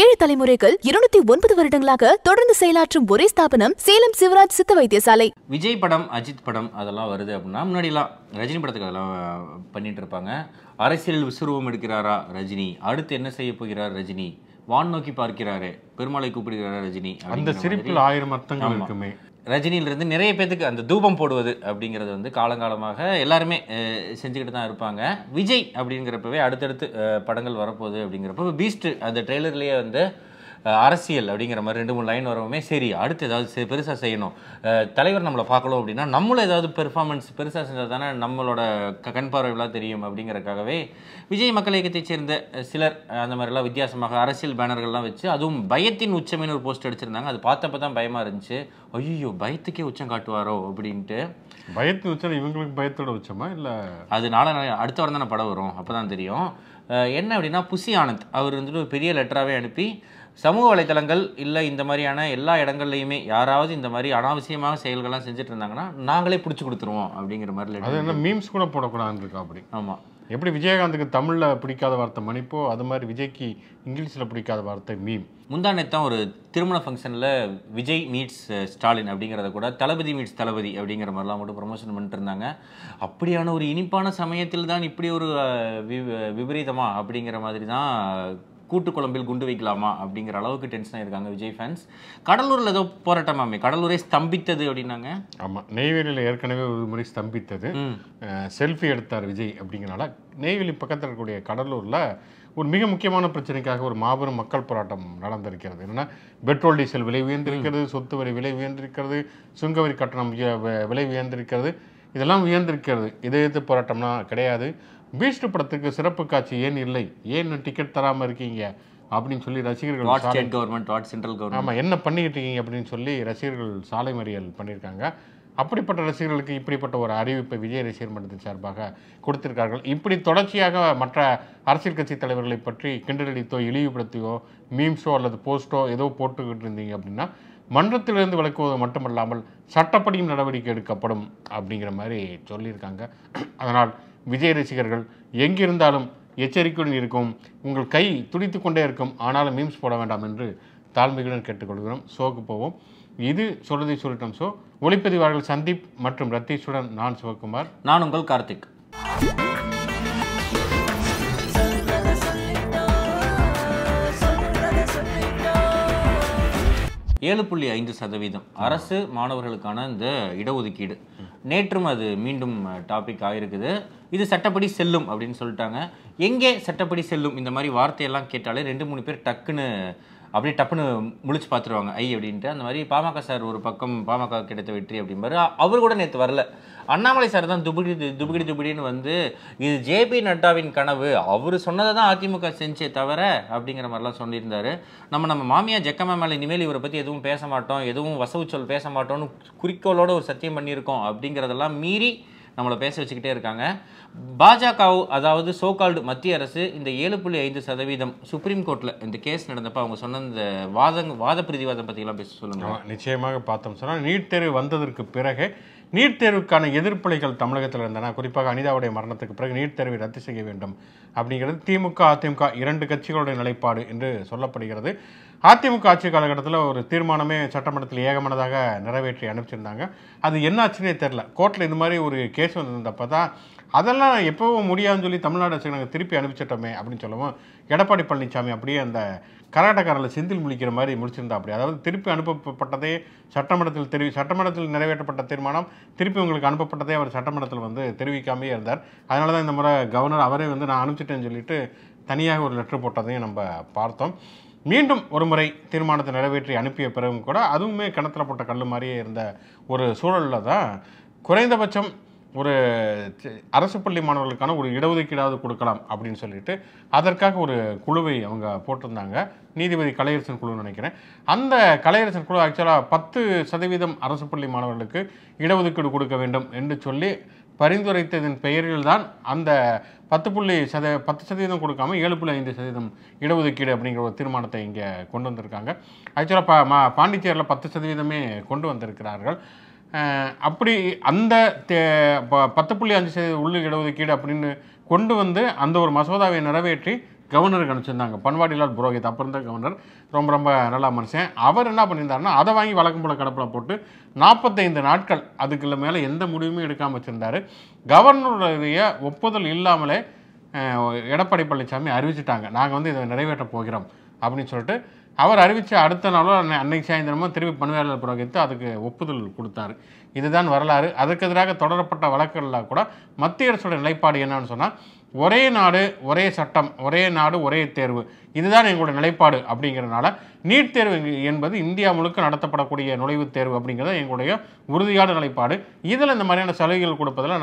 ஏழு தலைமுறைகள் 209 வருடங்களாக தொடர்ந்து செயலாற்றும் ஒரே ஸ்தாபனம் சேலம் சிவராஜ் சித்த வைத்தியசாலை. விஜய் படம், அஜித் படம் அதெல்லாம் வருது அப்படின்னா முன்னாடிலாம் ரஜினி படத்துக்கு அதெல்லாம் பண்ணிட்டு இருப்பாங்க. அரசியல் விசுரூபம் எடுக்கிறாரா ரஜினி, அடுத்து என்ன செய்ய போகிறார் ரஜினி, வான் நோக்கி பார்க்கிறாரு, பெருமாளை கூப்பிடுகிறாரா ரஜினி, அந்த சிரிப்பில் ஆயிரம் அர்த்தங்கள் இருக்குமே. ரஜினியிலிருந்து நிறைய பேத்துக்கு அந்த தூபம் போடுவது அப்படிங்கிறது வந்து காலங்காலமாக எல்லாருமே செஞ்சுக்கிட்டு தான் இருப்பாங்க. விஜய் அப்படிங்கிறப்பவே அடுத்தடுத்து படங்கள் வரப்போகுது அப்படிங்கிறப்ப பீஸ்ட் அந்த ட்ரெய்லர்லேயே வந்து அரசியல் அப்படிங்கிற மாதிரி 2-3 லைன் வரவுமே சரி அடுத்து ஏதாவது பெருசாக செய்யணும், தலைவர் நம்மளை பார்க்கணும் அப்படின்னா நம்மளும் ஏதாவது பெர்ஃபார்மன்ஸ் பெருசாக செஞ்சால் தானே நம்மளோட கண் பார்வையெல்லாம் தெரியும் அப்படிங்கிறக்காகவே விஜய் மக்கள் இயக்கத்தைச் சேர்ந்த சிலர் அந்த மாதிரிலாம் வித்தியாசமாக அரசியல் பேனர்கள்லாம் வச்சு, அதுவும் பயத்தின் உச்சமின்னு ஒரு போஸ்ட் அடிச்சிருந்தாங்க. அது பார்த்தப்ப தான் பயமாக இருந்துச்சு, ஐயோ பயத்துக்கே உச்சம் காட்டுவாரோ அப்படின்ட்டு. பயத்தின் உச்சம் இவங்களுக்கு பயத்தோட உச்சமா இல்லை, அதனால அடுத்த வாரம் தானே படம் வரும் அப்போ தான் தெரியும் என்ன அப்படின்னா. புஷி ஆனந்த் அவர் வந்துட்டு ஒரு பெரிய லெட்டராகவே அனுப்பி சமூக வலைத்தளங்கள் இல்லை இந்த மாதிரியான எல்லா இடங்கள்லையுமே யாராவது இந்த மாதிரி அனாவசியமாக செயல்கள்லாம் செஞ்சுட்டு இருந்தாங்கன்னா நாங்களே பிடிச்சி கொடுத்துருவோம் அப்படிங்கிற மாதிரி. அது என்ன மீம்ஸ் கூட போடக்கூடாதுன்னு இருக்கா அப்படி? ஆமாம். எப்படி விஜயகாந்துக்கு தமிழில் பிடிக்காத வார்த்தை மணிப்போ அது மாதிரி விஜய்க்கு இங்கிலீஷில் பிடிக்காத வார்த்தை மீம். முந்தானேத்தான் ஒரு திருமண ஃபங்க்ஷனில் விஜய் மீட்ஸ் ஸ்டாலின் அப்படிங்கிறத கூட தளபதி மீட்ஸ் தளபதி அப்படிங்கிற மாதிரிலாம் மட்டும் ப்ரொமோஷன் பண்ணிட்டு இருந்தாங்க. அப்படியான ஒரு இனிப்பான சமயத்தில் தான் இப்படி ஒரு விபரீதமா அப்படிங்கிற மாதிரி தான் கூட்டு குழம்பில் குண்டு வைக்கலாமா அப்படிங்கிற அளவுக்கு டென்ஷன் ஆயிருக்காங்க விஜய் ஃபேன்ஸ். கடலூரில் ஏதோ போராட்டமாமே, கடலூரே ஸ்தம்பித்தது அப்படின்னாங்க. ஆமாம், நெய்வேலியில் ஏற்கனவே ஒரு முறை ஸ்தம்பித்தது, செல்ஃபி எடுத்தார் விஜய் அப்படிங்கிறனால. நெய்வேலி பக்கத்தில் இருக்கக்கூடிய கடலூரில் ஒரு மிக முக்கியமான பிரச்சனைக்காக ஒரு மாபெரும் மக்கள் போராட்டம் நடந்திருக்கிறது. என்னென்னா பெட்ரோல் டீசல் விலை உயர்ந்திருக்கிறது, சொத்து வரி விலை உயர்ந்திருக்கிறது, சுங்கவரி கட்டணம் விலை உயர்ந்திருக்கிறது, இதெல்லாம் உயர்ந்திருக்கிறது. இதை எதிர்த்து போராட்டம்னா கிடையாது. பீஸ்ட் படத்துக்கு சிறப்பு காட்சி ஏன் இல்லை, ஏன் டிக்கெட் தராமல் இருக்கீங்க அப்படின்னு சொல்லி ரசிகர்கள் ஆமாம் என்ன பண்ணிக்கிட்டு இருக்கீங்க அப்படின்னு சொல்லி ரசிகர்கள் சாலை மறியல் பண்ணியிருக்காங்க. அப்படிப்பட்ட ரசிகர்களுக்கு இப்படிப்பட்ட ஒரு அறிவிப்பை விஜய் ரசிகர் மன்றத்தின் சார்பாக கொடுத்திருக்கார்கள். இப்படி தொடர்ச்சியாக மற்ற அரசியல் கட்சி தலைவர்களை பற்றி கிண்டலடித்தோ இழிவுபடுத்தியோ மீம்ஸோ அல்லது போஸ்ட்டோ ஏதோ போட்டுக்கிட்டு இருந்தீங்க அப்படின்னா மன்றத்திலிருந்து விளக்குவது மட்டுமல்லாமல் சட்டப்படியும் நடவடிக்கை எடுக்கப்படும் அப்படிங்கிற மாதிரி சொல்லியிருக்காங்க. அதனால் விஜய் ரசிகர்கள் எங்கிருந்தாலும் எச்சரிக்கையுடன் இருக்கும், உங்கள் கை துடித்து கொண்டே இருக்கும், ஆனாலும் மீம்ஸ் போட வேண்டாம் என்று தாழ்மையுடன் கேட்டுக்கொள்கிறோம். ஷோக்கு போவோம். இது சொல்றதை சொல்லிட்டோம். ஷோ ஒளிப்பதிவாளர்கள் சந்தீப் மற்றும் ரத்தீஷுடன் நான் சிவகுமார். நான் உங்கள் கார்த்திக். .5% அரசு மாணவர்களுக்கான இந்த இடஒதுக்கீடு நேற்றும் அது மீண்டும் டாபிக் ஆகிருக்குது. இது சட்டப்படி செல்லும் அப்படின்னு சொல்லிட்டாங்க. எங்கே சட்டப்படி செல்லும் இந்த மாதிரி வார்த்தையெல்லாம் கேட்டாலே 2-3 பேர் டக்குன்னு அப்படியே டப்புன்னு முழிச்சு பார்த்துருவாங்க ஐ அப்படின்ட்டு. அந்த மாதிரி பாமக சார் ஒரு பக்கம் பாமக கிடைத்த வெற்றி அப்படிம்பாரு, அவர் கூட நேற்று வரல. அண்ணாமலை சார் தான் துபுகிடின்னு வந்து இது ஜேபி நட்டாவின் கனவு, அவர் சொன்னதை தான் அதிமுக செஞ்சே தவிர அப்படிங்கிற மாதிரிலாம் சொல்லியிருந்தாரு. நம்ம மாமியா ஜக்கம்மா மேலே இனிமேல் இவரை பற்றி எதுவும் பேச மாட்டோம், எதுவும் வசவு சொல் பேச மாட்டோம்னு குறிக்கோளோட ஒரு சத்தியம் பண்ணியிருக்கோம் அப்படிங்கிறதெல்லாம் மீறி நம்மளை பேச வச்சுக்கிட்டே இருக்காங்க. பாஜக அதாவது சோகால்டு மத்திய அரசு இந்த 7.5% சுப்ரீம் கோர்ட்டில் இந்த கேஸ் நடந்தப்போ அவங்க சொன்ன இந்த வாத பிரதிவாதம் பற்றிலாம் பேச சொல்லுங்க. நிச்சயமாக பார்த்தோம் சொன்னால் நீட் தேர்வு வந்ததற்கு பிறகு நீட் தேர்வுக்கான எதிர்ப்பலைகள் தமிழகத்தில் இருந்தன. குறிப்பாக அனிதாவுடைய மரணத்துக்கு பிறகு நீட் தேர்வை ரத்து செய்ய வேண்டும் அப்படிங்கிறது திமுக அதிமுக இரண்டு கட்சிகளுடைய நிலைப்பாடு என்று சொல்லப்படுகிறது. அதிமுக ஆட்சி காலகட்டத்தில் ஒரு தீர்மானமே சட்டமன்றத்தில் ஏகமனதாக நிறைவேற்றி அனுப்பிச்சிருந்தாங்க. அது என்ன ஆச்சுன்னே தெரில. கோர்ட்டில் இந்த மாதிரி ஒரு கேஸ் வந்திருந்தப்போ தான் அதெல்லாம் எப்போவும் முடியாதுன்னு சொல்லி தமிழ்நாடு அரசு நாங்கள் திருப்பி அனுப்பிச்சிட்டோமே அப்படின்னு சொல்லவும் எடப்பாடி பழனிசாமி அப்படியே அந்த கர்நாடகாவில் செந்தில் முழிக்கிற மாதிரி முடிச்சிருந்தா அப்படி. அதாவது திருப்பி அனுப்பப்பட்டதே சட்டமன்றத்தில் சட்டமன்றத்தில் நிறைவேற்றப்பட்ட தீர்மானம் திருப்பி உங்களுக்கு அனுப்பப்பட்டதே அவர் சட்டமன்றத்தில் வந்து தெரிவிக்காமே இருந்தார். அதனால தான் இந்த முறை கவர்னர் அவரே வந்து நான் அனுப்பிச்சிட்டேன்னு சொல்லிட்டு தனியாக ஒரு லெட்டர் போட்டதையும் நம்ம பார்த்தோம். மீண்டும் ஒரு முறை தீர்மானத்தை நிறைவேற்றி அனுப்பிய பிறகும் கூட அதுவுமே கிணத்துல போட்ட கல் மாதிரியே இருந்த ஒரு சூழலில் தான் குறைந்தபட்சம் ஒரு அரசு பள்ளி மாணவர்களுக்கான ஒரு இடஒதுக்கீடாவது கொடுக்கலாம் அப்படின்னு சொல்லிட்டு அதற்காக ஒரு குழுவை அவங்க போட்டிருந்தாங்க. நீதிபதி கலையரசன் குழுன்னு நினைக்கிறேன். அந்த கலையரசன் குழு ஆக்சுவலாக 10% அரசு பள்ளி மாணவர்களுக்கு இடஒதுக்கீடு கொடுக்க வேண்டும் என்று சொல்லி பரிந்துரைத்ததின் பெயரில் தான் அந்த 10% கொடுக்காமல் 7.5% இடஒதுக்கீடு அப்படிங்கிற ஒரு தீர்மானத்தை இங்கே கொண்டு வந்திருக்காங்க. ஆக்சுவலாக பாண்டிச்சேரியில் 10% கொண்டு வந்திருக்கிறார்கள். அப்படி அந்த 10.5% உள்ள இடஒதுக்கீடு அப்படின்னு கொண்டு வந்து அந்த ஒரு மசோதாவை நிறைவேற்றி கவர்னருக்கு அனுப்பிச்சிருந்தாங்க பன்வாரிலால் புரோஹித். அப்போ இருந்த கவர்னர் ரொம்ப ரொம்ப நல்லா மனுஷன். அவர் என்ன பண்ணியிருந்தாருன்னா அதை வாங்கி வழக்கம் போல் கடப்பில் போட்டு 45 நாட்கள் அதுக்குள்ள மேலே எந்த முடிவுமே எடுக்காமல் வச்சுருந்தார். கவர்னருடைய ஒப்புதல் இல்லாமலே எடப்பாடி பழனிசாமி அறிவிச்சிட்டாங்க நாங்கள் வந்து இதை நிறைவேற்ற போகிறோம் அப்படின்னு சொல்லிட்டு. அவர் அறிவித்த அடுத்த நாளும் அன்னைக்கு சாயந்தரமாக திரும்பி பன்வாரிலால் புரோஹித் அதுக்கு ஒப்புதல் கொடுத்தாரு. இதுதான் வரலாறு. அதற்கு எதிராக தொடரப்பட்ட வழக்குகளில் கூட மத்திய அரசோட நிலைப்பாடு என்னன்னு சொன்னால் ஒரே நாடு ஒரே சட்டம், ஒரே நாடு ஒரே தேர்வு, இதுதான் எங்களுடைய நிலைப்பாடு. அப்படிங்கிறதுனால நீட் தேர்வு என்பது இந்தியா முழுக்க நடத்தப்படக்கூடிய நுழைவுத் தேர்வு அப்படிங்கிறது எங்களுடைய உறுதியான நிலைப்பாடு. இதில் இந்த மாதிரியான சலுகைகள் கொடுப்பதில்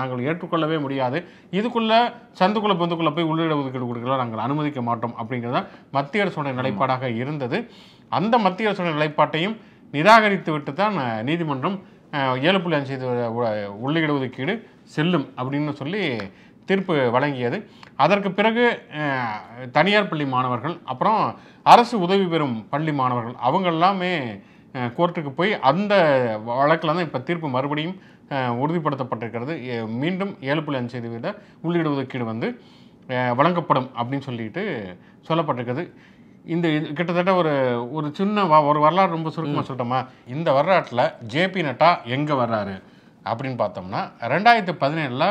நாங்கள் ஏற்றுக்கொள்ளவே முடியாது. இதுக்குள்ளே சந்துக்குள்ளே பொந்துக்குள்ளே போய் உள்ளிட ஒதுக்கீடு கொடுக்கலாம் நாங்கள் அனுமதிக்க மாட்டோம் அப்படிங்கிறதான் மத்திய அரசுடைய நிலைப்பாடாக இருந்தது. அந்த மத்திய அரசுடைய நிலைப்பாட்டையும் நிராகரித்து விட்டு தான் நீதிமன்றம் 7.5 உள்ளிட ஒதுக்கீடு செல்லும் அப்படின்னு சொல்லி தீர்ப்பு வழங்கியது. அதற்கு பிறகு தனியார் பள்ளி மாணவர்கள் அப்புறம் அரசு உதவி பெறும் பள்ளி மாணவர்கள் அவங்க எல்லாமே கோர்ட்டுக்கு போய் அந்த வழக்கில் தான் இப்போ தீர்ப்பு மறுபடியும் உறுதிப்படுத்தப்பட்டிருக்கிறது. மீண்டும் 7.5% உள்ளீடு ஒதுக்கீடு வந்து வழங்கப்படும் அப்படின்னு சொல்லிட்டு சொல்லப்பட்டிருக்கிறது. இந்த கிட்டத்தட்ட ஒரு சின்ன ஒரு வரலாறு ரொம்ப சுருக்கமாக சொல்லிட்டோமா. இந்த வரலாற்றில் ஜேபி நட்டா எங்கே வர்றாரு அப்படின்னு பார்த்தோம்னா 2017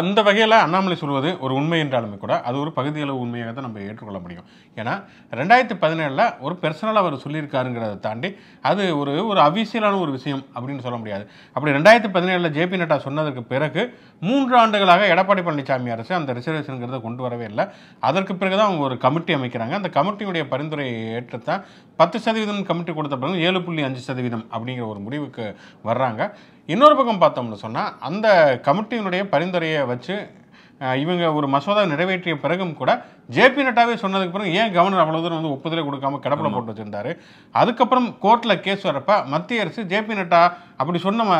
அந்த வகையில் அண்ணாமலை சொல்வது ஒரு உண்மை என்றாலுமே கூட அது ஒரு பகுதியளவு உண்மையாக தான் நம்ம ஏற்றுக்கொள்ள முடியும். ஏன்னா 2017 ஒரு பெர்சனலாக அவர் சொல்லியிருக்காருங்கிறத தாண்டி அது ஒரு ஒரு அபிஷியலான ஒரு விஷயம் அப்படின்னு சொல்ல முடியாது. அப்படி 2017 ஜேபி நட்டா சொன்னதற்கு பிறகு 3 ஆண்டுகளாக எடப்பாடி பழனிசாமி அரசு அந்த ரிசர்வேஷனுங்கிறத கொண்டு வரவே இல்லை. அதற்கு பிறகு தான் அவங்க ஒரு கமிட்டி அமைக்கிறாங்க. அந்த கமிட்டியுடைய பரிந்துரையை ஏற்றுத்தான் 10% கமிட்டி கொடுத்த பிறகு 7.5% அப்படிங்கிற ஒரு முடிவுக்கு வர்றாங்க. இன்னொரு பக்கம் பார்த்தோம்னு சொன்னால் அந்த கமிட்டியினுடைய பரிந்துரையை வச்சு இவங்க ஒரு மசோதா நிறைவேற்றிய பிறகும் கூட ஜேபி நட்டாவே சொன்னதுக்கு பிறகு ஏன் கவர்னர் அவ்வளோ தூரம் வந்து ஒப்புதலே கொடுக்காம கடப்பட போட்டு வச்சிருந்தாரு. அதுக்கப்புறம் கோர்ட்டில் கேஸ் வரப்ப மத்திய அரசு ஜேபி நட்டா அப்படி சொன்ன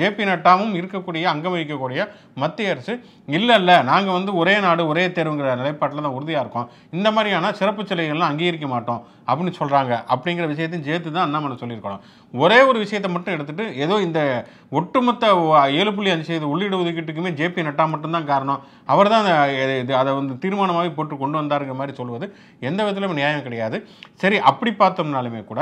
ஜேபி நட்டாவும் இருக்கக்கூடிய அங்கம் வகிக்கக்கூடிய மத்திய அரசு இல்லை நாங்கள் வந்து ஒரே நாடு ஒரே தேர்வுங்கிற நிலைப்பாட்டில் தான் உறுதியாக இருக்கோம், இந்த மாதிரியான சிறப்பு சலுகைகள்லாம் அங்கீகரிக்க மாட்டோம் அப்படின்னு சொல்கிறாங்க. அப்படிங்கிற விஷயத்தையும் சேர்த்து தான் அண்ணாமலை சொல்லியிருக்கணும். ஒரே ஒரு விஷயத்தை மட்டும் எடுத்துகிட்டு ஏதோ இந்த ஒட்டுமொத்த 7.5% உள்ளிட ஒதுக்கீட்டுக்குமே ஜேபி நட்டா மட்டும்தான் காரணம், அவர் தான் அதை வந்து தீர்மானமாகவே போட்டு கொண்டு வந்தாருங்கிற மாதிரி சொல்வது எந்த விதத்திலும் நியாயம் கிடையாது. சரி, அப்படி பார்த்தோம்னாலுமே கூட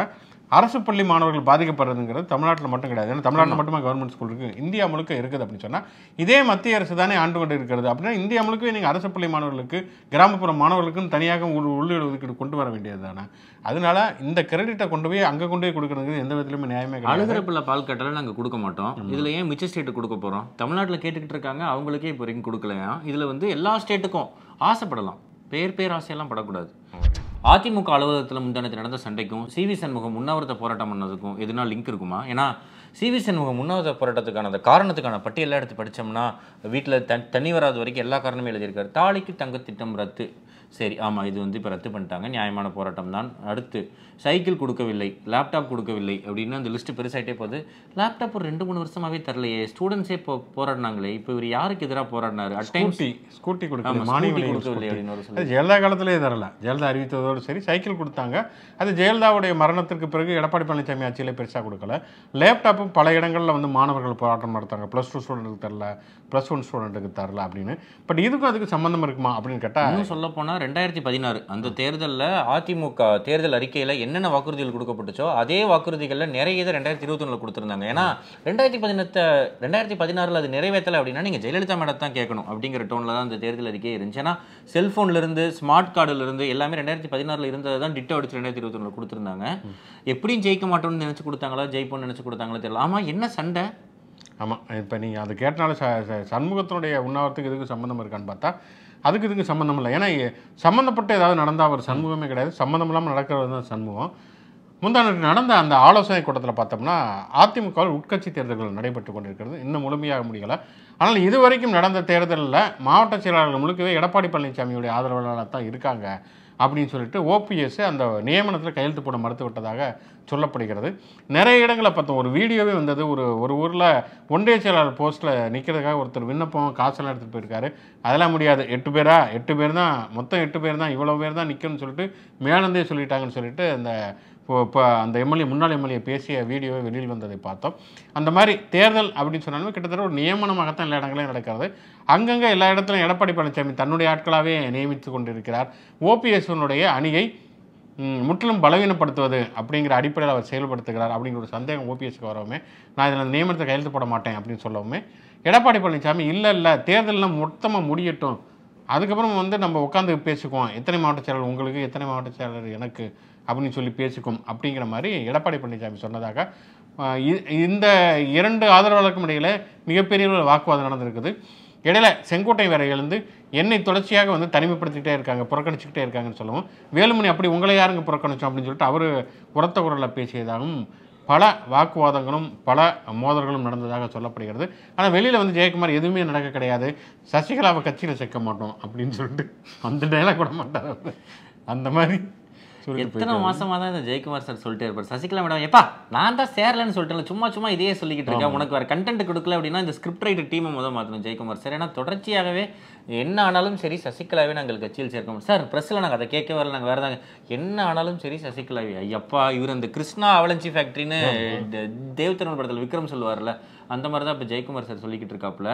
அரசு பள்ளி மாணவர்கள் பாதிக்கப்படுறதுங்கிறது தமிழ்நாட்டில் மட்டும் கிடையாது. ஏன்னா தமிழ்நாட்டில் மட்டுமே கவர்மெண்ட் ஸ்கூல் இருக்குது, இந்தியா முழுக்க இருக்குது அப்படின்னு சொன்னால் இதே மத்திய அரசு தானே ஆண்டு கொண்டு இருக்கிறது. அப்படின்னா இந்தியா முழுக்கவே நீங்கள் அரசு பள்ளி மாணவர்களுக்கு கிராமப்புற மாணவர்களுக்கும் தனியாக உள்ளிட ஒதுக்கீடு கொண்டு வர வேண்டியது தானே. அதனால இந்த கிரெடிட்டை கொண்டு போய் அங்கே கொண்டு போய் கொடுக்குறதுங்கிறது எந்த விதத்திலுமே நியாயமே கிடையாது. அழுகிறப்பில் பால் கட்டலாம் நாங்கள் கொடுக்க மாட்டோம், இதில் ஏன் மிச்ச ஸ்டேட்டு கொடுக்க போகிறோம்? தமிழ்நாட்டில் கேட்டுக்கிட்டு இருக்காங்க, அவங்களுக்கே இப்போ வரைக்கும் கொடுக்கலையா? இதில் வந்து எல்லா ஸ்டேட்டுக்கும் ஆசைப்படலாம், பேர் ஆசையெல்லாம் படக்கூடாது. அதிமுக அலுவலகத்தில் முந்தானத்தில் நடந்த சண்டைக்கும் சிவி சண்முகம் உண்ணாவிரத போராட்டம் பண்ணதுக்கும் எதுனா லிங்க் இருக்குமா? ஏன்னா சிவி சண்முகம் உண்ணாவிரத போராட்டத்துக்கான அந்த காரணத்துக்கான பட்டியலாம் எடுத்து படித்தோம்னா வீட்டில் தண்ணி வராத வரைக்கும் எல்லா காரணமும் எழுதியிருக்காரு. தாலிக்கு தங்கத்திட்டம் ரத்து, சரி ஆமாம் இது வந்து இப்போ ரத்து பண்ணிட்டாங்க, நியாயமான போராட்டம் தான். அடுத்து சைக்கிள் கொடுக்கவில்லை, லேப்டாப் கொடுக்கவில்லை அப்படின்னு அந்த லிஸ்ட்டு பெருசாகிட்டே போகுது. லேப்டாப் ஒரு 2-3 வருஷமாகவே தரலையே, ஸ்டூடெண்ட்ஸே போராடினாங்களே, இப்போ இவர் யாருக்கு எதிராக போராடினார்? ஸ்கூட்டி கொடுக்கவில்லை அப்படின்னு ஒரு சொல்லி ஜெயலலிதா காலத்திலே தரல, ஜெயலலிதா அறிவித்ததோடு சரி. சைக்கிள் கொடுத்தாங்க, அது ஜெயலலிதாவுடைய மரணத்திற்கு பிறகு எடப்பாடி பழனிசாமி ஆட்சியிலே பெருசாக கொடுக்கல. லேப்டாப்பும் பல இடங்களில் வந்து மாணவர்கள் போராட்டம் நடத்தாங்க, +2 ஸ்டூடெண்ட்டுக்கு தரல, +1 ஸ்டூடெண்ட்டுக்கு தரல அப்படின்னு. பட் இதுக்கும் அதுக்கு சம்மந்தம் இருக்குமா அப்படின்னு கேட்டால் சொல்ல போனால் 2016 அந்த தேர்தலில் அதிமுக தேர்தல் அறிக்கையில் என்னென்ன வாக்குறுதிகள் கொடுக்கப்பட்டுச்சோ அதே வாக்குறுதிகளில் நிறைய இதை 2021 கொடுத்துருந்தாங்க. ஏன்னா 2016 அது நிறைவேற்றலை அப்படின்னா நீங்கள் ஜெயலலிதா மேடம் தான் கேட்கணும் அப்படிங்கிற டோனில் தான் அந்த தேர்தல் அறிக்கையே இருந்துச்சு. ஏன்னா செல்ஃபோன்லேருந்து ஸ்மார்ட் கார்டுலேருந்து எல்லாமே 2016 இருந்தது தான் டிட்டோ அடிச்சு 2021 கொடுத்துருந்தாங்க. எப்படியும் ஜெயிக்க மாட்டோம்னு நினச்சி கொடுத்தாங்களா, ஜெயிப்போம்னு நினச்சி கொடுத்தாங்களா தெரியல. ஆமாம், என்ன சண்டை? ஆமாம், இப்போ நீங்கள் அது கேட்டனால சண்முகத்தினுடைய உண்ணாவிரத்துக்கு இதுக்கு சம்மந்தம் இருக்கான்னு பார்த்தா அதுக்கு இதுக்கு சம்மந்தம் இல்லை. ஏன்னா சம்மந்தப்பட்ட ஏதாவது நடந்தால் ஒரு சண்முகமே கிடையாது, சம்மந்தம் இல்லாமல் நடக்கிறது தான் சண்முகம். முந்தானத்துக்கு நடந்த அந்த ஆலோசனை கூட்டத்தில் பார்த்தோம்னா அதிமுகவில் உட்கட்சி தேர்தல்கள் நடைபெற்று கொண்டிருக்கிறது, இன்னும் முழுமையாக முடியலை. ஆனால் இதுவரைக்கும் நடந்த தேர்தலில் மாவட்ட செயலாளர்கள் முழுக்கவே எடப்பாடி பழனிசாமியுடைய ஆதரவாளர்களாக தான் இருக்காங்க அப்படின்னு சொல்லிட்டு ஓபிஎஸ் அந்த நியமனத்தில் கையெழுத்து போட மறுத்து விட்டதாக சொல்லப்படுகிறது. நிறைய இடங்களில் பார்த்தோம், ஒரு வீடியோவே வந்தது. ஒரு ஊரில் ஒன்றிய செயலாளர் போஸ்ட்டில் நிற்கிறதுக்காக ஒருத்தர் விண்ணப்பம் காசெல்லாம் எடுத்துகிட்டு போயிருக்காரு. அதெல்லாம் முடியாது, 8 பேரா, 8 பேர் தான், மொத்தம் 8 பேர் தான், இவ்வளோ பேர் தான் நிற்கணும்னு சொல்லிட்டு மேலந்தே சொல்லிட்டாங்கன்னு சொல்லிட்டு அந்த எம்எல்ஏ முன்னாள் எம்எல்ஏ பேசிய வீடியோவை வெளியில் வந்ததை பார்த்தோம். அந்த மாதிரி தேர்தல் அப்படின்னு சொன்னாலும் கிட்டத்தட்ட ஒரு நியமனமாகத்தான் எல்லா இடங்களையும் நடக்கிறது. அங்கங்கே எல்லா இடத்துலையும் எடப்பாடி பழனிசாமி தன்னுடைய ஆட்களாகவே நியமித்து கொண்டிருக்கிறார். ஓபிஎஸ்னுடைய அணியை முற்றிலும் பலவீனப்படுத்துவது அப்படிங்கிற அடிப்படையில் அவர் செயல்படுத்துகிறார் அப்படிங்கிற ஒரு சந்தேகம் ஓபிஎஸ்க்கு வரவுமே, நான் இதில் நியமனத்தை கையெழுத்து போட மாட்டேன் அப்படின்னு சொல்லவுமே, எடப்பாடி பழனிசாமி இல்லை தேர்தலில் மொத்தமாக முடியட்டும், அதுக்கப்புறம் நம்ம உட்காந்து பேசிக்குவோம், எத்தனை மாவட்ட செயலர் உங்களுக்கு, எத்தனை மாவட்ட செயலர் எனக்கு அப்படின்னு சொல்லி பேசிக்கும் அப்படிங்கிற மாதிரி எடப்பாடி பழனிசாமி சொன்னதாக இந்த 2 ஆதரவாளருக்கும் இடையில மிகப்பெரிய ஒரு வாக்குவாதம் நடந்திருக்குது. இடையில செங்கோட்டை வேற எழுந்து என்னை தொடர்ச்சியாக தனிமைப்படுத்திக்கிட்டே இருக்காங்க, புறக்கணிச்சுக்கிட்டே இருக்காங்கன்னு சொல்லவும், வேலுமணி அப்படி உங்களை யாருங்க புறக்கணிச்சோம் அப்படின்னு சொல்லிட்டு அவர் உரத்த குரலில் பேசியதாகவும் பல வாக்குவாதங்களும் பல மோதல்களும் நடந்ததாக சொல்லப்படுகிறது. ஆனால் வெளியில் ஜெயக்குமார் எதுவுமே நடக்க கிடையாது, சசிகலாவை கட்சியில் சேர்க்க மாட்டோம் அப்படின்னு சொல்லிட்டு அந்த டைலாக் கூட மாட்டார். அந்த மாதிரி எத்தனை மாசமா தான் இந்த ஜெயக்குமார் சார் சொல்லிட்டே இருப்பார். சசிகலா மேடம் எப்பா நான் தான் சேரலன்னு சொல்லிட்டேன், சும்மா இதையே சொல்லிக்கிட்டு இருக்கேன், உனக்கு வேற கண்டென்ட் கொடுக்கல அப்படின்னா இந்த ஸ்கிரிப்ட் ரைட்டர் டீமை மாற்றணும் ஜெயக்குமார் சார். ஏன்னா தொடர்ச்சியாகவே என்ன ஆனாலும் சரி சசிகலாவே நாங்கள் கட்சியில் சேர்க்க முடியும் சார், பிரஸ்ல நாங்கள் அதை கேட்க வரல, நாங்கள் வேறதாங்க என்ன ஆனாலும் சரி சசிகலாவே. ஐயப்பா இவர் அந்த கிருஷ்ணா அவலஞ்சி ஃபேக்டரின்னு தேவத்திரன் படத்தில் விக்ரம் சொல்லுவார்ல, அந்த மாதிரி தான் இப்போ ஜெயக்குமார் சார் சொல்லிக்கிட்டு இருக்காப்புல.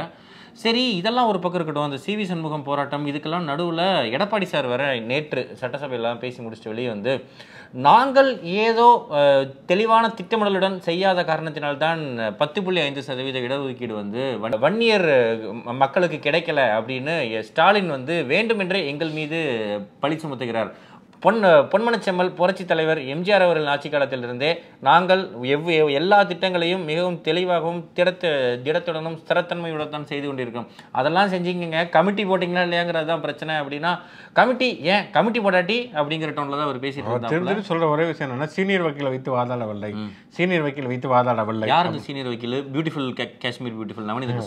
சரி, இதெல்லாம் ஒரு பக்கம் இருக்கட்டும். அந்த சிவி சண்முகம் போராட்டம் இதுக்கெல்லாம் நடுவில் எடப்பாடி சார் வர நேற்று சட்டசபையெல்லாம் பேசி முடிச்சுட்டு வெளியே நாங்கள் ஏதோ தெளிவான திட்டமிடலுடன் செய்யாத காரணத்தினால்தான் 10.5% இடஒதுக்கீடு வன்னியர் மக்களுக்கு கிடைக்கல அப்படின்னு ஸ்டாலின் வேண்டுமென்றே எங்கள் மீது பழி சுமத்துகிறார். பொன்மனச்செம்மல் புரட்சி தலைவர் எம்ஜிஆர் அவர்கள் ஆட்சி காலத்திலிருந்தே நாங்கள் எல்லா திட்டங்களையும் மிகவும் தெளிவாகவும் திடத்துடனும் ஸ்திரத்தன்மையுடன் தான் செய்து கொண்டிருக்கோம். அதெல்லாம் செஞ்சுக்கங்க, கமிட்டி போட்டிங்களா இல்லையாங்கிறது தான் பிரச்சனை அப்படின்னா கமிட்டி ஏன் கமிட்டி போட்டாட்டி அப்படிங்கிற டோனில் தான் அவர் பேசிட்டு சொல்கிற ஒரே விஷயம் என்னன்னா, சீனியர் வக்கீலை வைத்து வாதாடவில்லை, சீனியர் வக்கீல் வைத்து வாதாடவில்லை. யாருக்கு சீனியர் வக்கீல்? பியூட்டிஃபுல் காஷ்மீர் பியூட்டிஃபுல் நவனிதா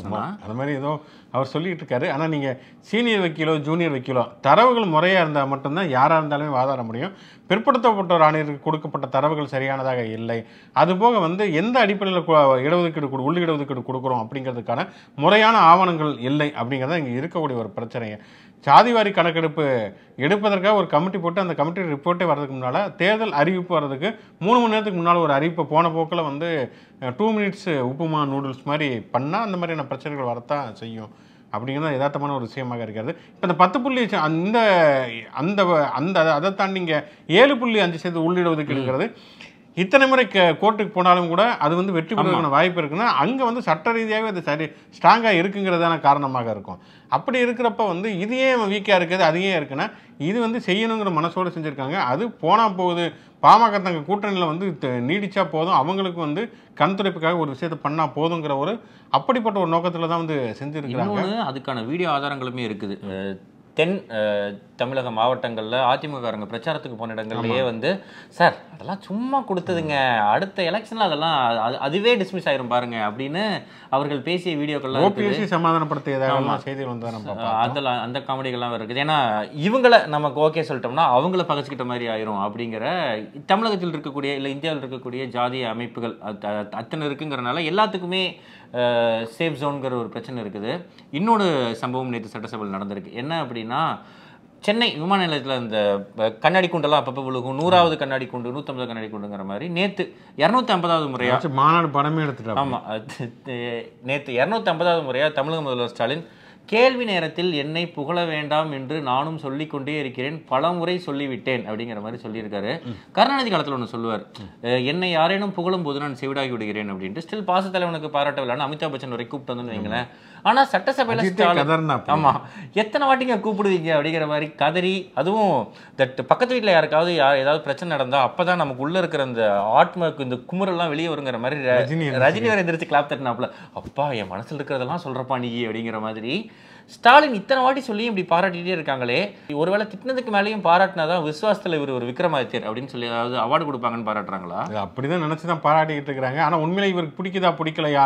அந்த மாதிரி ஏதோ அவர் சொல்லிட்டு இருக்காரு. ஆனால் நீங்கள் சீனியர் வக்கீலோ ஜூனியர் வக்கீலோ தரவுகள் முறையாக இருந்தால் மட்டும்தான் யாராக இருந்தாலுமே வாதாட முடியும். பிற்படுத்தப்பட்டோர் ஆணையருக்கு கொடுக்கப்பட்ட தரவுகள் சரியானதாக இல்லை, அதுபோக எந்த அடிப்படையில் இடஒதுக்கீடு உள்ள இடஒதுக்கீடு கொடுக்குறோம் அப்படிங்கிறதுக்கான முறையான ஆவணங்கள் இல்லை அப்படிங்கிறத இங்கே இருக்கக்கூடிய ஒரு பிரச்சனையை. சாதிவாரி கணக்கெடுப்பு எடுப்பதற்காக ஒரு கமிட்டி போட்டு அந்த கமிட்டி ரிப்போர்ட்டே வர்றதுக்கு முன்னால் தேர்தல் அறிவிப்பு வர்றதுக்கு 3 மணி நேரத்துக்கு முன்னால் ஒரு அறிவிப்பை போன போக்கில் 2 மினிட்ஸ் உப்புமா நூடுல்ஸ் மாதிரி பண்ணால் அந்த மாதிரியான பிரச்சனைகள் வரத்தான் செய்யும் அப்படிங்கிறது யதார்த்தமான ஒரு விஷயமாக இருக்கிறது. இப்போ அந்த 10 புள்ளி அந்த அந்த அந்த அதை தாண்டிங்க 7.5% உள்ளிடுவதுக்கு இருக்கிறது. இத்தனை முறை கோர்ட்டுக்கு போனாலும் கூட அது வெற்றி பெறுவதற்கான வாய்ப்பு இருக்குன்னா அங்கே சட்ட ரீதியாகவே அது சரி ஸ்ட்ராங்காக இருக்குங்கிறதான காரணமாக இருக்கும். அப்படி இருக்கிறப்ப இதையே வீக்காக இருக்குது, அதையே இருக்குன்னா இது செய்யணுங்கிற மனசோடு செஞ்சுருக்காங்க. அது போனால் போகுது, பாமக தங்க கூட்டணியில் நீடித்தா போதும், அவங்களுக்கு கண் துடைப்புக்காக ஒரு விஷயத்தை பண்ணால் போதுங்கிற ஒரு அப்படிப்பட்ட ஒரு நோக்கத்தில் தான் செஞ்சுருக்காங்க. அதுக்கான வீடியோ ஆதாரங்களுமே இருக்குது. தென் தமிழக மாவட்டங்களில் அதிமுகக்காரங்க பிரச்சாரத்துக்கு போன இடங்கள்லேயே சார் அதெல்லாம் சும்மா கொடுத்ததுங்க, அடுத்த எலெக்ஷனில் அதெல்லாம் அதுவே டிஸ்மிஸ் ஆயிரும் பாருங்க அப்படின்னு அவர்கள் பேசிய வீடியோக்கள்லாம் ஓபிஎஸ்சி சமாதானப்படுத்தியதாக செய்திகள் அதெல்லாம் அந்த காமெடிகள்லாம் இருக்குது. ஏன்னா இவங்களை நமக்கு ஓகே சொல்லிட்டோம்னா அவங்கள பகச்சிக்கிட்ட மாதிரி ஆயிரும் அப்படிங்கிற தமிழகத்தில் இருக்கக்கூடிய இல்லை இந்தியாவில் இருக்கக்கூடிய ஜாதிய அமைப்புகள் அத்தனை இருக்குங்கிறனால எல்லாத்துக்குமே சேஃப் ஜோன்கிற ஒரு பிரச்சனை இருக்குது. இன்னொரு சம்பவம் நேற்று சட்டசபையில் நடந்திருக்கு. என்ன அப்படின்னா, சென்னை விமான நிலையத்தில் இந்த கண்ணாடி குண்டெல்லாம் அப்பப்போ விழுகும், 100வது கண்ணாடி குண்டு, 150 கண்ணாடி குண்டுங்கிற மாதிரி நேற்று 250வது முறையாக மாநாடு பணமே எடுத்துட்டாங்க. ஆமாம், நேற்று 250வது முறையாக தமிழக முதல்வர் ஸ்டாலின் கேள்வி நேரத்தில் என்னை புகழ வேண்டாம் என்று நானும் சொல்லிக் கொண்டே இருக்கிறேன், பல முறை சொல்லிவிட்டேன் அப்படிங்கிற மாதிரி சொல்லியிருக்காரு. கருணாநிதி காலத்தில் ஒன்று சொல்லுவார், என்னை யாரேனும் புகழும் போது நான் செவிடாகி விடுகிறேன் அப்படின்ட்டு. ஸ்டில் பாசத்தலைவனுக்கு பாராட்டவில்லைன்னு அமிதாப் பச்சன் வரை கூப்பிட்டு வந்துங்களேன். ஆனால் சட்டசபையில் ஆமாம் எத்தனை வாட்டிங்க கூப்பிடுவீங்க அப்படிங்கிற மாதிரி கதறி, அதுவும் தட் பக்கத்து வீட்டில் யாருக்காவது ஏதாவது பிரச்சனை நடந்தால் அப்போ தான் நமக்கு உள்ளே இருக்கிற அந்த ஆத்மாவுக்கு இந்த குமுறெல்லாம் வெளியே வருங்கிற மாதிரி ரஜினி வரை எந்திரிச்சு கிளாப் தட்டினாப்புல, அப்பா என் மனசில் இருக்கிறதெல்லாம் சொல்கிறப்பா நீ அப்படிங்கிற மாதிரி ஸ்டாலின் இத்தனை வாட்டி சொல்லி இப்படி பாராட்டிகிட்டே இருக்காங்களே, ஒருவேளை திட்டினதுக்கு மேலேயும் பாராட்டினா தான் விஸ்வாசத்தில் இவர் ஒரு விக்ரமாதித்யர் அப்படின்னு சொல்லி அதாவது அவார்டு கொடுப்பாங்கன்னு பாராட்டுறாங்களா? அப்படிதான் நினச்சி தான் பாராட்டிக்கிட்டு இருக்கிறாங்க. ஆனால் உண்மையிலே இவருக்கு பிடிக்குதா பிடிக்கலையா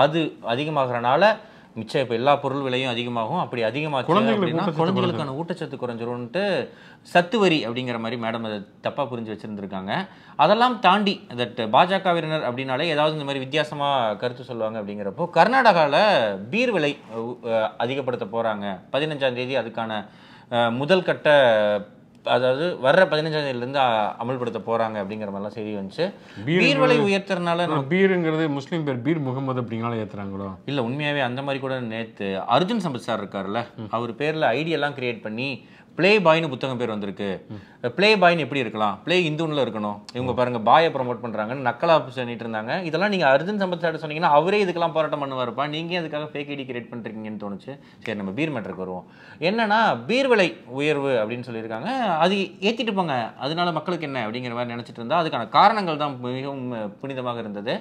அது அதிகமாகறனால மிச்சம் இப்போ எல்லா பொருள் விலையும் அதிகமாகும், அப்படி அதிகமாக குழந்தைகளுக்கான ஊட்டச்சத்து குறைஞ்சிரும்ன்ட்டு சத்து வரி அப்படிங்கிற மாதிரி மேடம் அதை தப்பாக புரிஞ்சு வச்சுருந்துருக்காங்க. அதெல்லாம் தாண்டி தட் பாஜகவினர் அப்படின்னாலே ஏதாவது இந்த மாதிரி வித்தியாசமாக கருத்து சொல்லுவாங்க. அப்படிங்கிறப்போ கர்நாடகாவில் பீர் விலை அதிகப்படுத்த போகிறாங்க. 15ஆம் தேதி அதுக்கான முதல் கட்ட அதாவது வர்ற 15ஆம் தேதியிலேருந்து அமல்படுத்த போகிறாங்க அப்படிங்கிற மாதிரிலாம் செய்தி வந்துச்சு. பீர் விலை உயர்த்துறதுனால பீருங்கிறது முஸ்லீம் பேர் பீர் முகமது அப்படிங்கனால ஏற்றுறாங்களோ இல்லை உண்மையாகவே அந்த மாதிரி கூட. நேற்று அர்ஜுன் சம்பத் சார் இருக்கார்ல, அவர் பேரில் ஐடியெல்லாம் கிரியேட் பண்ணி பிளே பாய்னு புத்தகம் பேர் வந்திருக்கு. பிளே பாய்னு எப்படி இருக்கலாம், பிளே இந்துன்ல இருக்கணும், இவங்க பாருங்கள் பாயை ப்ரொமோட் பண்ணுறாங்கன்னு நக்கலா சொல்லிட்டு இருந்தாங்க. இதெல்லாம் நீங்கள் அர்ஜுன் சம்பத் சார் சொன்னீங்கன்னா அவரே இதுக்கெல்லாம் போராட்டம் பண்ணுவார்ப்பா, நீங்கள் அதுக்காக ஃபேக் ஐடி கிரியேட் பண்ணுறீங்கன்னு தோணுச்சு. சரி நம்ம பீர் மேட்டருக்கு வருவோம். என்னன்னா பீர் விலை உயர்வு அப்படின்னு சொல்லியிருக்காங்க, அது ஏற்றிட்டு போங்க அதனால மக்களுக்கு என்ன அப்படிங்கிற மாதிரி நினச்சிட்டு இருந்தால் அதுக்கான காரணங்கள் தான் மிகவும் புனிதமாக இருந்தது.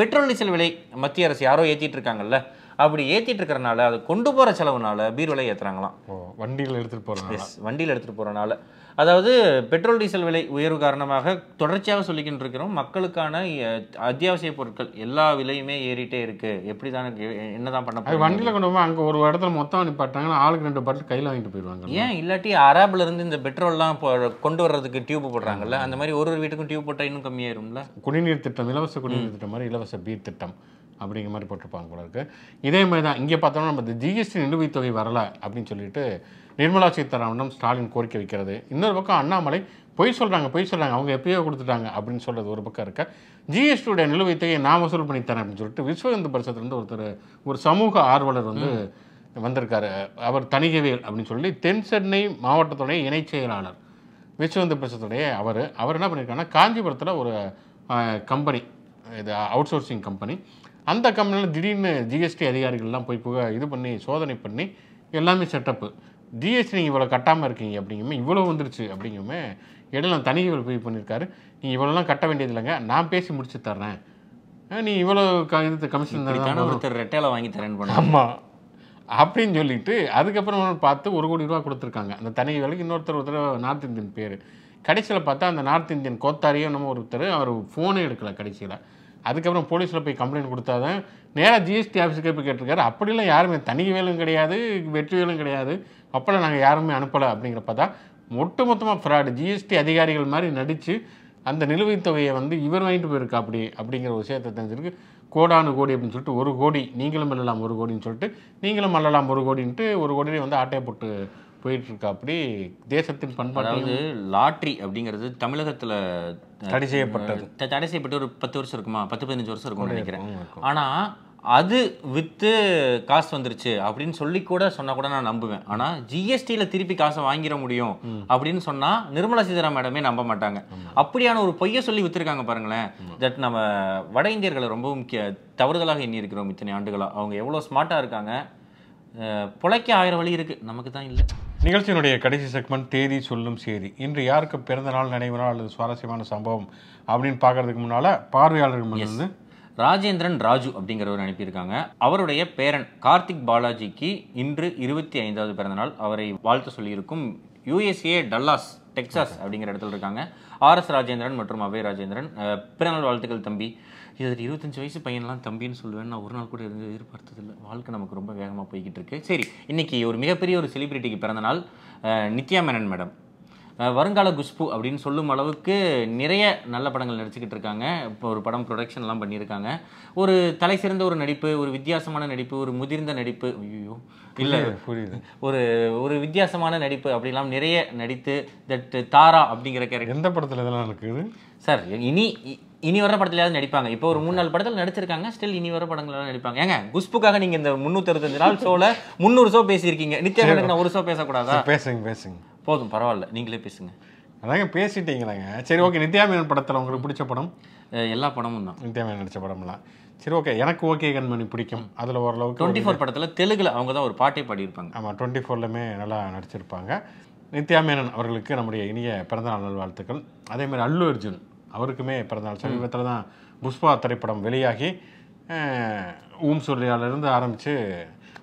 பெட்ரோல் டீசல் விலை மத்திய அரசு யாரோ ஏற்றிட்டு இருக்காங்கல்ல, அப்படி ஏற்றிட்டு இருக்கிறனால அது கொண்டு போகிற செலவுனால பீர் விலை ஏற்றுறாங்களாம். வண்டியில் எடுத்துகிட்டு போகிறாங்க. எஸ், வண்டியில் எடுத்துகிட்டு போகிறனால அதாவது பெட்ரோல் டீசல் விலை உயர்வு காரணமாக தொடர்ச்சியாக சொல்லிக்கிட்டு இருக்கிறோம் மக்களுக்கான அத்தியாவசிய பொருட்கள் எல்லா விலையுமே ஏறிட்டே இருக்குது. எப்படி தானே என்னதான் பண்ண வண்டியில் கொண்டு போய் அங்கே ஒரு இடத்துல மொத்தம் நிப்பாட்டாங்கன்னா ஆளுக்கு 2 பாட்டில் கையில் வாங்கிட்டு போயிடுவாங்க. ஏன் இல்லாட்டி அரேபிலேருந்து இந்த பெட்ரோல்லாம் கொண்டு வர்றதுக்கு டியூப் போடுறாங்கல்ல, அந்த மாதிரி ஒரு வீட்டுக்கும் டியூப் போட்டால் இன்னும் கம்மியாயிரும்ல. குடிநீர் திட்டம், இலவச குடிநீர் திட்டம் மாதிரி இலவச பீர் திட்டம் அப்படிங்கிற மாதிரி போட்டிருப்பாங்க போல இருக்குது. இதே மாதிரி தான் இங்கே பார்த்தோம்னா நம்ம இந்த ஜிஎஸ்டி நிலுவைத் தொகை வரலை அப்படின்னு சொல்லிட்டு நிர்மலா சீதாராமனும் ஸ்டாலின் கோரிக்கை வைக்கிறது. இன்னொரு பக்கம் அண்ணாமலை பொய் சொல்கிறாங்க அவங்க எப்பயோ கொடுத்துட்டாங்க அப்படின்னு சொல்கிறது ஒரு பக்கம் இருக்க, ஜிஎஸ்டியுடைய நிலுவைத் தொகையை நான் வசூல் பண்ணித்தரேன் அப்படின்னு சொல்லிட்டு விஸ்வ இந்து பரிஷத்துலேருந்து ஒரு சமூக ஆர்வலர் வந்திருக்காரு. அவர் தணிகவேல் அப்படின்னு சொல்லி தென் சென்னை மாவட்டத்துடைய இணை செயலாளர் விஸ்வ இந்து பரிஷத்துடைய அவர் என்ன பண்ணியிருக்காங்கன்னா காஞ்சிபுரத்தில் ஒரு கம்பெனி, இது அவுட் சோர்சிங் கம்பெனி, அந்த கம்பெனியில் திடீர்னு ஜிஎஸ்டி அதிகாரிகள்லாம் போய் இது பண்ணி சோதனை பண்ணி எல்லாமே செட்டப்பு, ஜிஎஸ்டி நீங்கள் இவ்வளோ கட்டாமல் இருக்கீங்க அப்படிங்குமே இவ்வளோ வந்துருச்சு அப்படிங்குமே இடையில தனிகள் போய் பண்ணியிருக்காரு. நீங்கள் இவ்வளோலாம் கட்ட வேண்டியதில்லைங்க, நான் பேசி முடிச்சு தர்றேன், நீ இவ்வளோ இது கமிஷன் தானே ஒருத்தர் ரெட்டையில் வாங்கி தரேன்னு பண்ண. ஆமாம் அப்படின்னு சொல்லிட்டு அதுக்கப்புறம் பார்த்து 1 கோடி ரூபா கொடுத்துருக்காங்க அந்த தனி வேலைக்கு. இன்னொருத்தர் நார்த் இந்தியன் பேர், கடைசியில் பார்த்தா அந்த நார்த் இந்தியன் கோத்தாரியும் நம்ம ஒருத்தர் அவர் ஃபோனே எடுக்கலை கடைசியில். அதுக்கப்புறம் போலீஸில் போய் கம்ப்ளைண்ட் கொடுத்தா தான் நேராக ஜிஎஸ்டி ஆஃபீஸுக்கே போய் கேட்டிருக்காரு. அப்படிலாம் யாருமே தனி வேலும் கிடையாது வெற்றி வேலும் கிடையாது, அப்போல்லாம் நாங்கள் யாருமே அனுப்பலை அப்படிங்கிறப்ப தான் ஒட்டு மொத்தமாக ஃப்ராடு. ஜிஎஸ்டி அதிகாரிகள் மாதிரி நடித்து அந்த நிலுவைத் தொகையை இவர் வாங்கிட்டு போயிருக்கா அப்படிங்கிற ஒரு விஷயத்தை தெரிஞ்சிருக்கு. கோடானு கோடி அப்படின்னு சொல்லிட்டு 1 கோடி நீங்களும் மல்லலாம் 1 கோடின்னு சொல்லிட்டு நீங்களும் மல்லலாம் 1 கோடின்ட்டு 1 கோடியே ஆட்டையை போட்டு போயிட்டு இருக்கா. அப்படி தேசத்தின் பண்பாடு லாட்ரி அப்படிங்கிறது தமிழகத்தில் தடை செய்யப்பட்டு ஒரு 10 வருஷம் இருக்குமா, 10-15 வருஷம் இருக்கும்னு நினைக்கிறேன். ஆனால் அது வித்து காசு வந்துருச்சு அப்படின்னு சொல்லி கூட சொன்னால் கூட நான் நம்புவேன். ஆனால் ஜிஎஸ்டியில் திருப்பி காசை வாங்கிட முடியும் அப்படின்னு சொன்னால் நிர்மலா சீதாராமன் மேடமே நம்ப மாட்டாங்க. அப்படியான ஒரு பொய்யை சொல்லி விற்றுருக்காங்க பாருங்களேன். தட் நம்ம வட இந்தியர்களை ரொம்பவும் தவறுதலாக எண்ணி இருக்கிறோம் இத்தனை ஆண்டுகளாக. அவங்க எவ்வளோ ஸ்மார்ட்டாக இருக்காங்க, பிழைக்க 1000 வழி இருக்குது, நமக்கு தான் இல்லை. நிகழ்ச்சியினுடைய கடைசி செக்மெண்ட் தேதி சொல்லும் சேதி. இன்று யாருக்கு பிறந்த நாள், நினைவு நாள் அல்லது சுவாரஸ்யமான சம்பவம் அப்படின்னு பார்க்கறதுக்கு முன்னால் பார்வையாளர்கள் முன்னிருந்து ராஜேந்திரன் ராஜு அப்படிங்கிறவர் அனுப்பியிருக்காங்க. அவருடைய பேரன் கார்த்திக் பாலாஜிக்கு இன்று 25ஆவது பிறந்த நாள். அவரை வாழ்த்து சொல்லியிருக்கும் USA டல்லாஸ் டெக்சாஸ் அப்படிங்கிற இடத்துல இருக்காங்க RS ராஜேந்திரன் மற்றும் அபய ராஜேந்திரன். பிறநாள் வாழ்த்துக்கள் தம்பி. இது 25 வயசு பையன்லாம் தம்பின்னு சொல்லுவேன் நான் ஒரு நாள் கூட இருந்து எதிர்பார்த்ததில்லை. வாழ்க்கை நமக்கு ரொம்ப வேகமாக போய்கிட்டு இருக்கு. சரி, இன்னைக்கு ஒரு மிகப்பெரிய ஒரு செலிபிரிட்டிக்கு பிறந்த நாள் நித்யா மேனன் மேடம். வருங்கால குஷ்பு அப்படின்னு சொல்லும் அளவுக்கு நிறைய நல்ல படங்கள் நடிச்சுக்கிட்டு இருக்காங்க. இப்போ ஒரு படம் ப்ரொடக்ஷன்லாம் பண்ணியிருக்காங்க. ஒரு தலை சிறந்த ஒரு நடிப்பு, ஒரு வித்தியாசமான நடிப்பு, ஒரு முதிர்ந்த நடிப்பு, ஐயோ இல்லை புரியுது, ஒரு ஒரு வித்தியாசமான நடிப்பு அப்படிலாம் நிறைய நடித்து தட் தாரா அப்படிங்கிற கேரக்டர் எந்த படத்தில் இதெல்லாம் இருக்குது சார். இனி வர படத்துலையாவது நடிப்பாங்க. இப்போ ஒரு 3-4 படத்தில் நடிச்சிருக்காங்க, ஸ்டில் இனி வர படங்கள்லாம் நடிப்பாங்க. ஏங்க குஷ்புக்காக நீங்கள் இந்த 365 நாள் ஷோவில் 300 ஷோ பேசியிருக்கீங்க. நிச்சயம் நான் ஒரு ஷோ பேசக்கூடாதா? பேசுங்க போதும், பரவாயில்ல, நீங்களே பேசுங்க. அதாங்க பேசிட்டீங்களாங்க. சரி, ஓகே. நித்யா மேனன் படத்தில் உங்களுக்கு பிடிச்ச படம்? எல்லா படமும் தான். நித்யா மேனன் நடித்த படம்லாம் சரி, ஓகே. எனக்கு ஓகே கண்மணி பிடிக்கும். அதில் ஓரளவுக்கு 24 படத்தில் தெலுங்கில் அவங்க தான் ஒரு பாட்டே பாடியிருப்பாங்க. ஆமாம், 24லேயுமே நல்லா நடிச்சிருப்பாங்க. நித்யா மேனன் அவர்களுக்கு நம்முடைய இனிய பிறந்தநாள் நல்வாழ்த்துக்கள். அதேமாதிரி அல்லு அர்ஜுன் அவருக்குமே பிறந்தநாள். சமீபத்தில் தான் புஷ்பா திரைப்படம் வெளியாகி ஊம் சூர்யாவிலிருந்து ஆரம்பித்து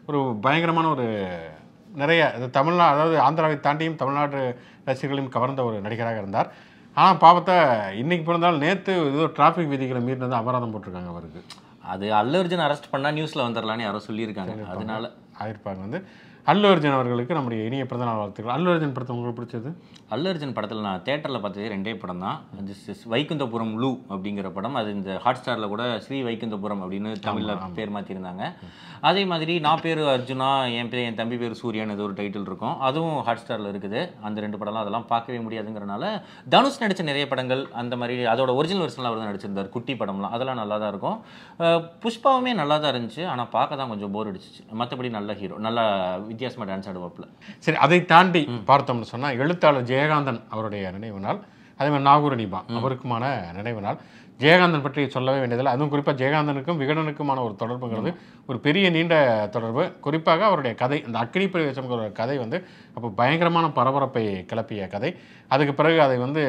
ஒரு பயங்கரமான ஒரு நிறைய தமிழ்நாடு, அதாவது ஆந்திராவை தாண்டியும் தமிழ்நாடு ரசிகர்களையும் கவர்ந்த ஒரு நடிகராக இருந்தார். ஆனால் பாவத்தை இன்றைக்கி பிறந்தாலும் நேற்று ஏதோ டிராஃபிக் விதிகளை மீறினது அபராதம் போட்டிருக்காங்க அவருக்கு. அது அல்லு அர்ஜுன் அரெஸ்ட் பண்ணால் நியூஸில் வந்துடலான்னு யாரோ சொல்லியிருக்காங்க, அதனால ஆயிருப்பாங்க. வந்து அல்லு அர்ஜுன் அவர்களுக்கு நம்முடைய இனிய பிறந்தநாள் வாழ்த்துக்கள். அல்லு அர்ஜுன் படத்தை உங்களுக்கு பிடிச்சது? அல்லு அர்ஜுன் படத்தில் நான் தேட்டரில் பார்த்தது 2 படம் தான். அது வைகுந்தபுரம் லூ அப்படிங்கிற படம். அது இந்த ஹாட் ஸ்டாரில் கூட ஸ்ரீ வைகுந்தபுரம் அப்படின்னு தமிழில் பேர் மாற்றிருந்தாங்க. அதே மாதிரி நான் பேர் அர்ஜுனா, என் தம்பி பேர் சூர்யான்னு ஏதோ ஒரு டைட்டில் இருக்கும், அதுவும் ஹாட் ஸ்டாரில் இருக்குது. அந்த 2 படம்லாம் அதெல்லாம் பார்க்கவே முடியாதுங்கிறனால தனுஷ் நடித்த நிறைய படங்கள் அந்த மாதிரி அதோட ஒரிஜினல் வெர்ஷனில் அவர் தான் நடிச்சிருந்தார். குட்டி படம்லாம் அதெல்லாம் நல்லா தான் இருக்கும். புஷ்பாவுமே நல்லா தான் இருந்துச்சு, ஆனால் பார்க்க தான் கொஞ்சம் போர் அடிச்சிச்சு. மற்றபடி நல்ல ஹீரோ, நல்லா வித்தியாசமாக டான்ஸ் ஆடுவாப்பில். சரி, அதை தாண்டி பார்த்தோம்னு சொன்னால் எழுத்தாளர் ஜெயகாந்தன் அவருடைய நினைவு நாள், அதேமாதிரி நாகூர் அனிபா அவருக்குமான நினைவு நாள். ஜெயகாந்தன் பற்றி சொல்லவே வேண்டியதில்லை. அதுவும் குறிப்பாக ஜெயகாந்தனுக்கும் விகடனுக்குமான ஒரு தொடர்புங்கிறது ஒரு பெரிய நீண்ட தொடர்பு. குறிப்பாக அவருடைய கதை, அந்த அக்னி பிரவேசம்ங்கிற கதை வந்து அப்போ பயங்கரமான பரபரப்பை கிளப்பிய கதை. அதுக்கு பிறகு அதை வந்து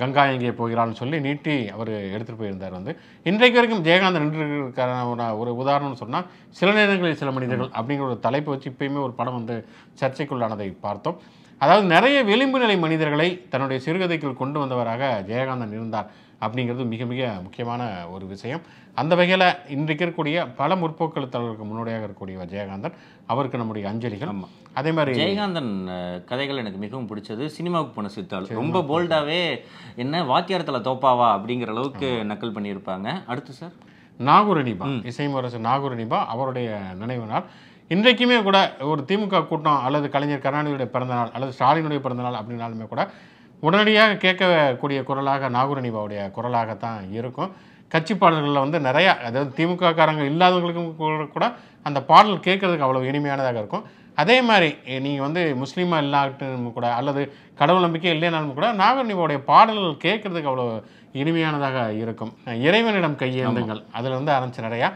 கங்கா எங்கே போகிறான்னு சொல்லி நீட்டி அவர் எடுத்துகிட்டு போயிருந்தார். வந்து இன்றைக்கு வரைக்கும் ஜெயகாந்தன் நின்றுக்கான ஒரு உதாரணம்னு சொன்னால் சில நேரங்களில் சில மனிதர்கள் அப்படிங்கிற ஒரு தலைப்பை வச்சு இப்போயுமே ஒரு படம் வந்து சர்ச்சைக்குள்ளானதை பார்த்தோம். அதாவது நிறைய விளிம்பு நிலை மனிதர்களை தன்னுடைய சிறுகதைக்குள் கொண்டு வந்தவராக ஜெயகாந்தன் இருந்தார் அப்படிங்கிறது மிக மிக முக்கியமான ஒரு விஷயம். அந்த வகையில் இன்றைக்கு இருக்கக்கூடிய பல முற்போக்கெழுத்தாளர்களுக்கு முன்னோடியாக இருக்கக்கூடிய ஜெயகாந்தன், அவருக்கு நம்முடைய அஞ்சலிகள். அதே மாதிரி ஜெயகாந்தன் கதைகள் எனக்கு மிகவும் பிடிச்சது சினிமாவுக்கு போன சித்தாள். ரொம்ப போல்டாகவே என்ன வாத்தியாரத்தில் தோப்பாவா அப்படிங்கிற அளவுக்கு நக்கல் பண்ணியிருப்பாங்க. அடுத்து சார் நாகூர் அனிபா, இசைமரசு நாகூர் அனிபா அவருடைய நினைவு நாள். இன்றைக்குமே கூட ஒரு திமுக கூட்டம் அல்லது கலைஞர் கருணாநிதியுடைய பிறந்தநாள் அல்லது ஸ்டாலினுடைய பிறந்தநாள் அப்படின்னாலுமே கூட உடனடியாக கேட்கக்கூடிய குரலாக நாகூர் அனிபாவுடைய குரலாகத்தான் இருக்கும். கட்சி பாடல்களில் வந்து நிறையா, அதாவது திமுக காரங்க இல்லாதவங்களுக்கும் கூட அந்த பாடல் கேட்குறதுக்கு அவ்வளோ இனிமையானதாக இருக்கும். அதே மாதிரி நீங்கள் வந்து முஸ்லீமாக இல்லாட்டும் கூட அல்லது கடவுள் நம்பிக்கை இல்லைனாலும் கூட நாகூர் அனிபாவுடைய பாடல்கள் கேட்குறதுக்கு அவ்வளோ இனிமையானதாக இருக்கும். இறைவனிடம் கையேந்துங்கள் அதில் வந்து ஆரம்பிச்சு நிறையா.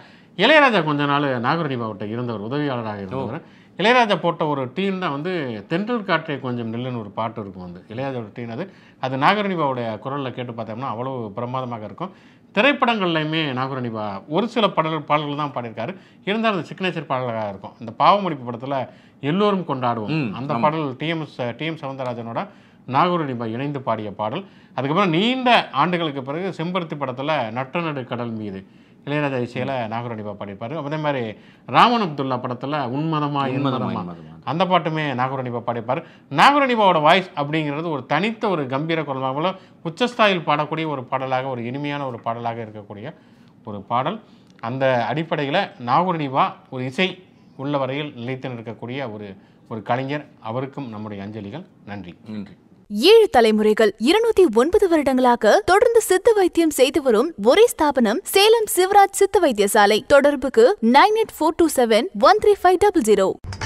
இளையராஜா கொஞ்ச நாள் நாகூர் அனிபாவிட்ட இருந்தவர், உதவியாளராக இருந்தவர். இளையராஜா போட்ட ஒரு டீன் தான் வந்து தென்றல் காற்றை கொஞ்சம் நெல்லுன்னு ஒரு பாட்டு இருக்கும். வந்து இளையராஜாவோட டீன் அது நாகூர் அனிபாவுடைய குரலில் கேட்டு பார்த்தோம்னா அவ்வளோ பிரமாதமாக இருக்கும். திரைப்படங்கள்லையுமே நாகூர் அனிபா ஒரு சில பாடல்கள் தான் பாடியிருக்காரு, இருந்தாலும் அந்த சிக்னேச்சர் பாடல்களாக இருக்கும். இந்த பாவமுடிப்பு படத்தில் எல்லோரும் கொண்டாடுவோம் அந்த பாடல் டி எம் சவுந்தரராஜனோட நாகூர் அனிபா இணைந்து பாடிய பாடல். அதுக்கப்புறம் நீண்ட ஆண்டுகளுக்கு பிறகு செம்பருத்தி படத்தில் நட்ட நடு கடல் மீது இளையராஜா இசையில் நாகூர் அனிபா பாடியிருப்பார். அதே மாதிரி ராமன் அப்துல்லா படத்தில் உண்மதமா இன்மதமா அந்த பாட்டுமே நாகூர் அனிபா பாடியிருப்பார். நாகூர் அனிபாவோட வாய்ஸ் அப்படிங்கிறது ஒரு தனித்த ஒரு கம்பீர குரலாக உச்சஸ்தாயில் பாடக்கூடிய ஒரு பாடலாக, ஒரு இனிமையான ஒரு பாடலாக இருக்கக்கூடிய ஒரு பாடல். அந்த அடிப்படையில் நாகூர் அனிபா ஒரு இசை உள்ள வரையில் நிலைத்து நிற்கக்கூடிய ஒரு கலைஞர். அவருக்கும் நம்முடைய அஞ்சலிகள். நன்றி நன்றி. 7 தலைமுறைகள் 209 வருடங்களாக தொடர்ந்து சித்த வைத்தியம் செய்து வரும் ஒரே ஸ்தாபனம் சேலம் சிவராஜ் சித்த வைத்தியசாலை. தொடர்புக்கு 9842713500.